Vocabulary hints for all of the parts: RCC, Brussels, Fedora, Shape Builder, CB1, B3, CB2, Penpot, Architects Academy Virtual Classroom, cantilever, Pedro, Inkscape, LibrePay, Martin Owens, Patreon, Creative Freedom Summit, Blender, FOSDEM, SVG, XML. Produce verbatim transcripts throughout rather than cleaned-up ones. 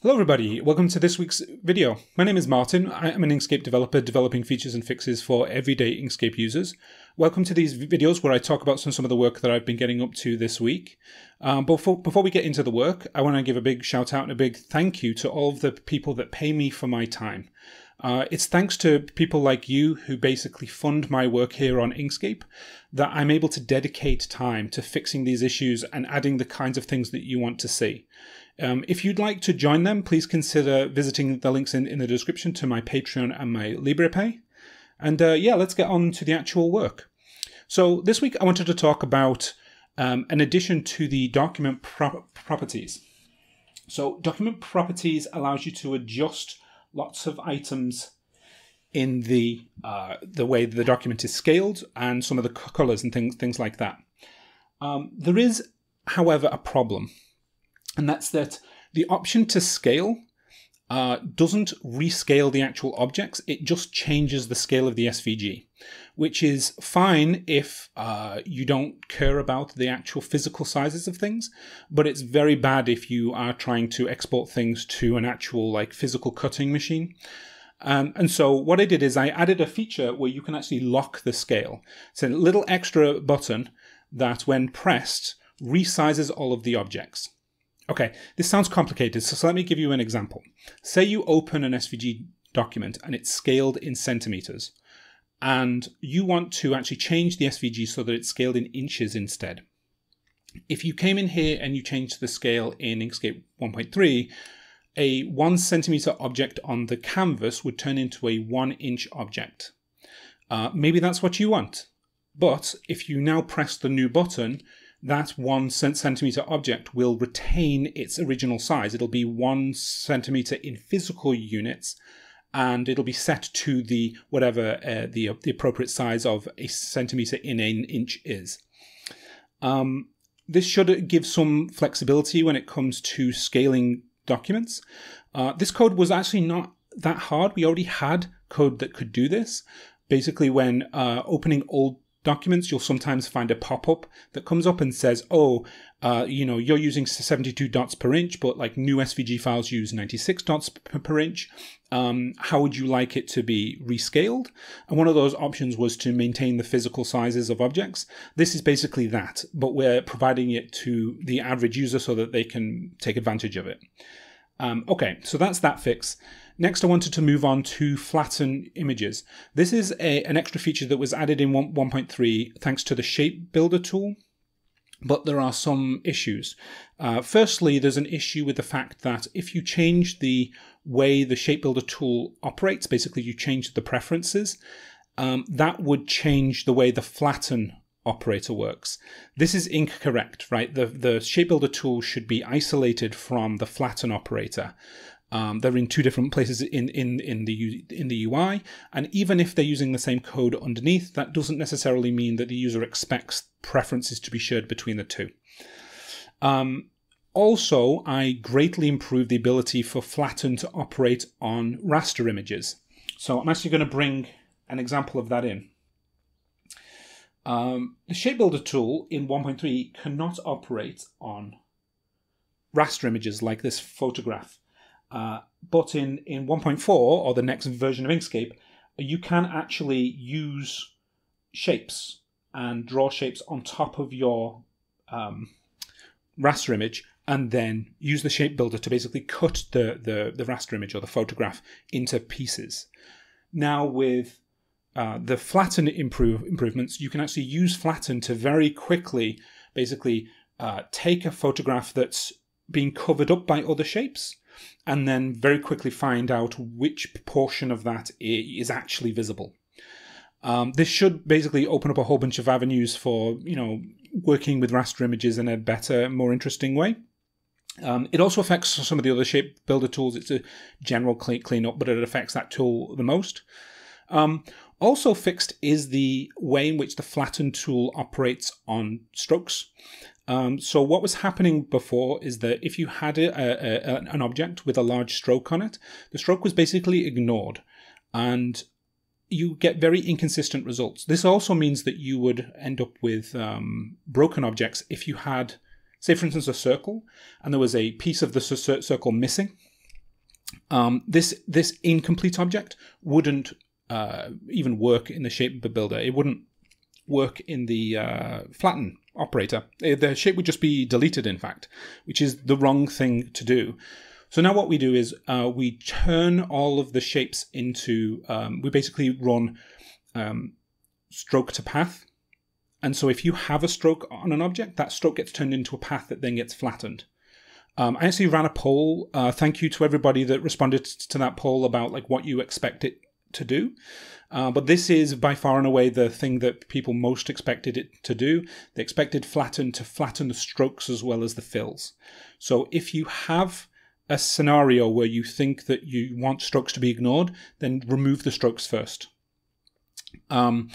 Hello everybody, welcome to this week's video. My name is Martin, I am an Inkscape developer developing features and fixes for everyday Inkscape users. Welcome to these videos where I talk about some, some of the work that I've been getting up to this week. Um, before, before we get into the work, I want to give a big shout out and a big thank you to all of the people that pay me for my time. Uh, it's thanks to people like you who basically fund my work here on Inkscape that I'm able to dedicate time to fixing these issues and adding the kinds of things that you want to see. Um, if you'd like to join them, please consider visiting the links in, in the description to my Patreon and my LibrePay. And uh, yeah, let's get on to the actual work. So this week I wanted to talk about um, an addition to the document pro properties. So document properties allows you to adjust lots of items in the uh, the way the document is scaled and some of the colors and things things like that. Um, there is, however, a problem, and that's that the option to scale uh, doesn't rescale the actual objects. It just changes the scale of the S V G, which is fine if uh, you don't care about the actual physical sizes of things, but it's very bad if you are trying to export things to an actual like physical cutting machine. Um, and so what I did is I added a feature where you can actually lock the scale. It's a little extra button that when pressed resizes all of the objects. Okay, this sounds complicated, so let me give you an example. Say you open an S V G document and it's scaled in centimeters, and you want to actually change the S V G so that it's scaled in inches instead. If you came in here and you changed the scale in Inkscape one point three, a one centimeter object on the canvas would turn into a one inch object. Uh, maybe that's what you want, but if you now press the new button, that one centimeter object will retain its original size. It'll be one centimeter in physical units, and it'll be set to the whatever uh, the, the appropriate size of a centimeter in an inch is. Um, this should give some flexibility when it comes to scaling documents. Uh, this code was actually not that hard. We already had code that could do this. Basically, when uh, opening old documents, you'll sometimes find a pop-up that comes up and says, oh, uh, you know, you're using seventy-two dots per inch, but like new S V G files use ninety-six dots per, per inch. Um, how would you like it to be rescaled? And one of those options was to maintain the physical sizes of objects. This is basically that, but we're providing it to the average user so that they can take advantage of it. Um, okay, so that's that fix. Next, I wanted to move on to flatten images. This is a, an extra feature that was added in one point three thanks to the Shape Builder tool, but there are some issues. Uh, firstly, there's an issue with the fact that if you change the way the Shape Builder tool operates, basically you change the preferences, um, that would change the way the flatten operator works. This is incorrect, right? The, the Shape Builder tool should be isolated from the flatten operator. Um, they're in two different places in, in, in, the U, in the U I, and even if they're using the same code underneath, that doesn't necessarily mean that the user expects preferences to be shared between the two. Um, also, I greatly improved the ability for Flatten to operate on raster images. So I'm actually going to bring an example of that in. Um, the Shape Builder tool in one point three cannot operate on raster images like this photograph. Uh, but in, in one point four, or the next version of Inkscape, you can actually use shapes and draw shapes on top of your um, raster image, and then use the Shape Builder to basically cut the, the, the raster image or the photograph into pieces. Now with uh, the Flatten improve, improvements, you can actually use Flatten to very quickly basically uh, take a photograph that's being covered up by other shapes, and then very quickly find out which portion of that is actually visible. Um, this should basically open up a whole bunch of avenues for, you know, working with raster images in a better, more interesting way. Um, it also affects some of the other Shape Builder tools. It's a general cleanup, but it affects that tool the most. Um, also fixed is the way in which the Flatten tool operates on strokes. Um, so what was happening before is that if you had a, a, a, an object with a large stroke on it, the stroke was basically ignored, and you get very inconsistent results. This also means that you would end up with um, broken objects if you had, say for instance, a circle, and there was a piece of the circle missing. Um, this this incomplete object wouldn't uh, even work in the shape builder. It wouldn't work in the uh, flatten operator. The shape would just be deleted, in fact, which is the wrong thing to do. So now what we do is uh, we turn all of the shapes into, um, we basically run um, stroke to path. And so if you have a stroke on an object, that stroke gets turned into a path that then gets flattened. Um, I actually ran a poll. Uh, thank you to everybody that responded to that poll about like what you expect it to do. Uh, but this is by far and away the thing that people most expected it to do. They expected flatten to flatten the strokes as well as the fills. So if you have a scenario where you think that you want strokes to be ignored, then remove the strokes first. Um,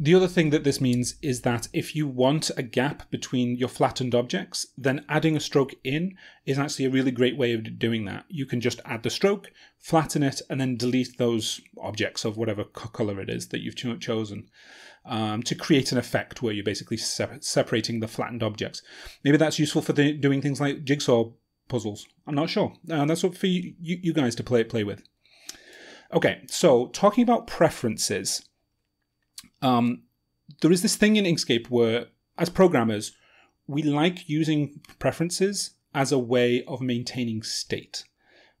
the other thing that this means is that if you want a gap between your flattened objects, then adding a stroke in is actually a really great way of doing that. You can just add the stroke, flatten it, and then delete those objects of whatever color it is that you've cho chosen um, to create an effect where you're basically separ separating the flattened objects. Maybe that's useful for the, doing things like jigsaw puzzles. I'm not sure. Uh, that's what for you, you, you guys to play play with. Okay, so talking about preferences, um, there is this thing in Inkscape where, as programmers, we like using preferences as a way of maintaining state.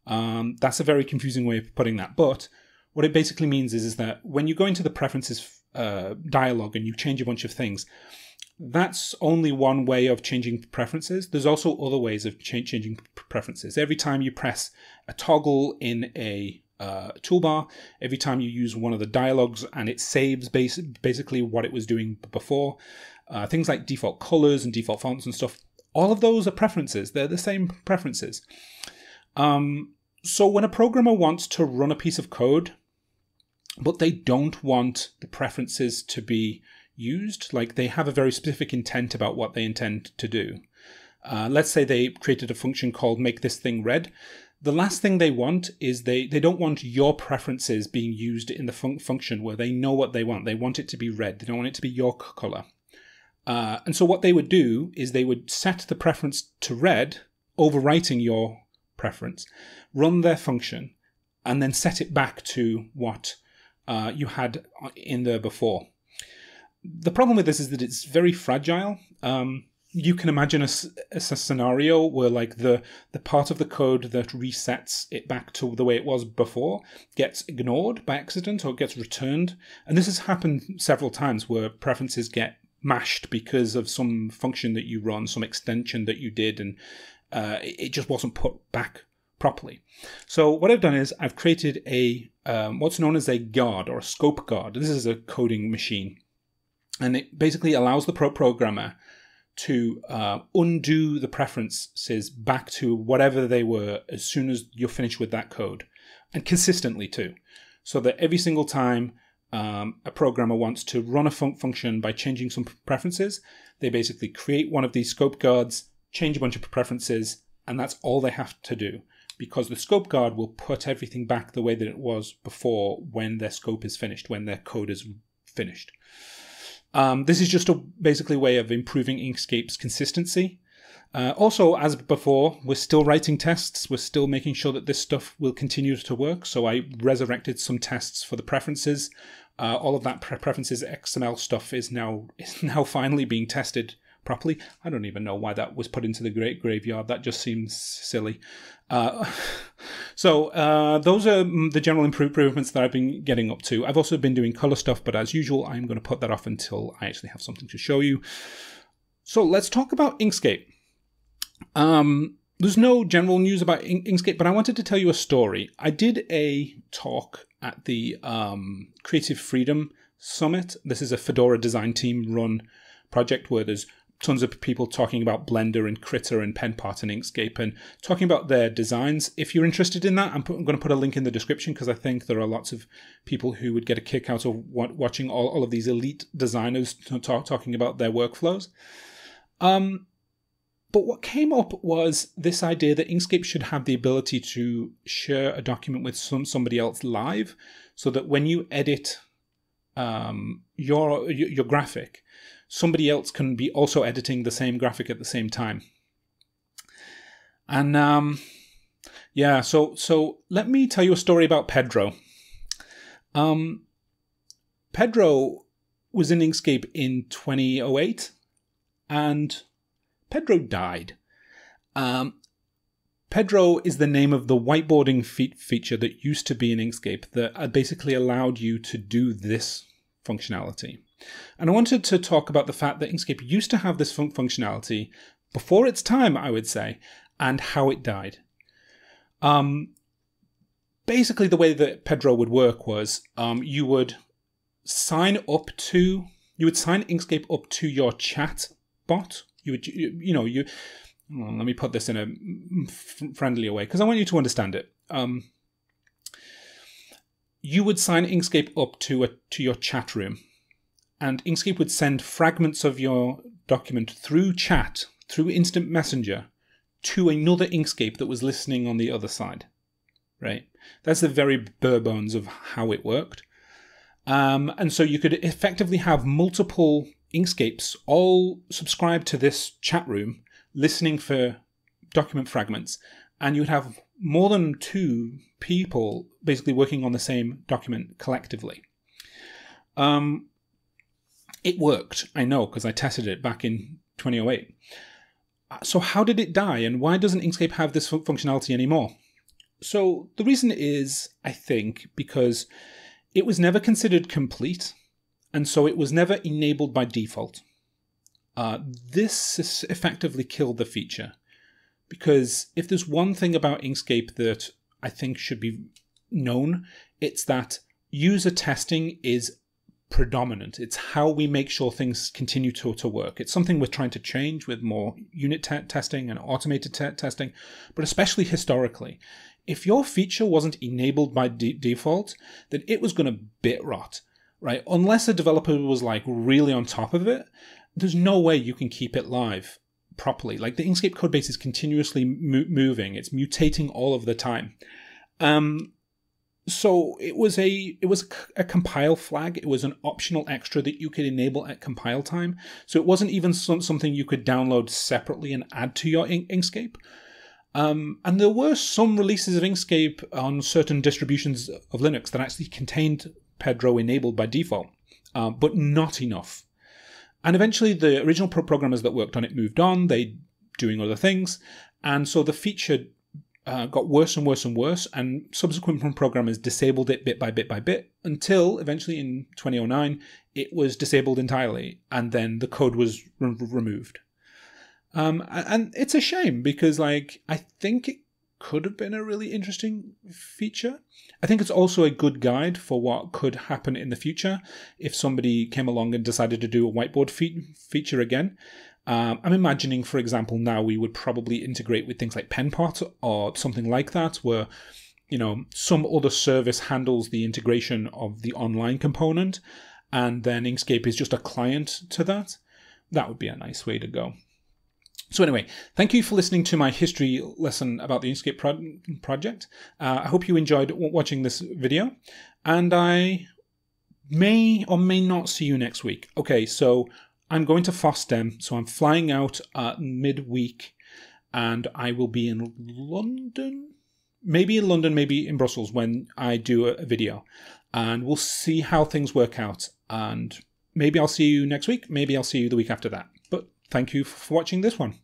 Um, that's a very confusing way of putting that, but what it basically means is, is that when you go into the preferences uh, dialog and you change a bunch of things, that's only one way of changing preferences. There's also other ways of ch changing preferences. Every time you press a toggle in a uh, toolbar, every time you use one of the dialogs and it saves bas basically what it was doing before, uh, things like default colors and default fonts and stuff, all of those are preferences. They're the same preferences. Um, so when a programmer wants to run a piece of code, but they don't want the preferences to be used, like they have a very specific intent about what they intend to do. Uh, let's say they created a function called make this thing red. The last thing they want is they, they don't want your preferences being used in the fun function where they know what they want. They want it to be red. They don't want it to be your color. Uh, and so what they would do is they would set the preference to red, overwriting your preference, run their function, and then set it back to what uh, you had in there before. The problem with this is that it's very fragile. Um, you can imagine a, a, a scenario where like the, the part of the code that resets it back to the way it was before gets ignored by accident or gets returned. And this has happened several times where preferences get mashed because of some function that you run, some extension that you did, and uh, it just wasn't put back properly. So what I've done is I've created a um, what's known as a guard or a scope guard. This is a coding machine. And it basically allows the pro programmer to uh, undo the preferences back to whatever they were as soon as you're finished with that code, and consistently too. So that every single time um, a programmer wants to run a fun function by changing some preferences, they basically create one of these scope guards, change a bunch of preferences, and that's all they have to do, because the scope guard will put everything back the way that it was before when their scope is finished, when their code is finished. Um, this is just a basically way of improving Inkscape's consistency. Uh, also, as before, we're still writing tests. We're still making sure that this stuff will continue to work. So I resurrected some tests for the preferences. Uh, all of that pre preferences X M L stuff is now is now finally being tested properly. I don't even know why that was put into the great graveyard. That just seems silly. Uh, so uh, those are the general improvements that I've been getting up to. I've also been doing color stuff, but as usual, I'm going to put that off until I actually have something to show you. So let's talk about Inkscape. Um, there's no general news about In Inkscape, but I wanted to tell you a story. I did a talk at the um, Creative Freedom Summit. This is a Fedora design team run project where there's tons of people talking about Blender and Critter and Penpot and Inkscape and talking about their designs. If you're interested in that, I'm, put, I'm going to put a link in the description because I think there are lots of people who would get a kick out of watching all, all of these elite designers talk, talking about their workflows. Um, but what came up was this idea that Inkscape should have the ability to share a document with some, somebody else live, so that when you edit um, your, your graphic, somebody else can be also editing the same graphic at the same time. And um, Yeah, so so let me tell you a story about Pedro. Um, Pedro was in Inkscape in twenty oh eight, and Pedro died. Um, Pedro is the name of the whiteboarding fe feature that used to be in Inkscape that basically allowed you to do this functionality. And I wanted to talk about the fact that Inkscape used to have this fun functionality before its time, I would say, and how it died. Um, basically, the way that Pedro would work was um, you would sign up to, you would sign Inkscape up to your chat bot. You would, you, you know, you... Well, let me put this in a friendlier way because I want you to understand it. Um, you would sign Inkscape up to a, to your chat room, and Inkscape would send fragments of your document through chat, through instant messenger, to another Inkscape that was listening on the other side. Right? That's the very bare bones of how it worked. Um, and so you could effectively have multiple Inkscapes all subscribed to this chat room, listening for document fragments, and you would have more than two people basically working on the same document collectively. Um, it worked, I know, because I tested it back in twenty oh eight. So how did it die, and why doesn't Inkscape have this functionality anymore? So the reason is, I think, because it was never considered complete, and so it was never enabled by default. Uh, this effectively killed the feature, because if there's one thing about Inkscape that I think should be known, it's that user testing is predominant. It's how we make sure things continue to, to work. It's something we're trying to change with more unit te testing and automated te testing, but especially historically. If your feature wasn't enabled by de default, then it was going to bit rot, right? Unless a developer was like really on top of it, there's no way you can keep it live properly. Like, the Inkscape codebase is continuously mo moving; it's mutating all of the time. Um, so it was a it was a compile flag. It was an optional extra that you could enable at compile time. So it wasn't even some, something you could download separately and add to your in Inkscape. Um, and there were some releases of Inkscape on certain distributions of Linux that actually contained Pedro enabled by default, uh, but not enough. And eventually the original pro programmers that worked on it moved on, they doing other things. And so the feature uh, got worse and worse and worse, and subsequent programmers disabled it bit by bit by bit until eventually in twenty oh nine, it was disabled entirely, and then the code was re removed. Um, and it's a shame because, like, I think it could have been a really interesting feature. I think it's also a good guide for what could happen in the future if somebody came along and decided to do a whiteboard fe feature again. Um, I'm imagining, for example, now we would probably integrate with things like Penpot or something like that, where, you know, some other service handles the integration of the online component, and then Inkscape is just a client to that. That would be a nice way to go. So anyway, thank you for listening to my history lesson about the Inkscape pro project. Uh, I hope you enjoyed watching this video, and I may or may not see you next week. Okay, so I'm going to FOSDEM, so I'm flying out uh, midweek, and I will be in London, maybe in London, maybe in Brussels when I do a video, and we'll see how things work out. And maybe I'll see you next week, maybe I'll see you the week after that. Thank you for watching this one.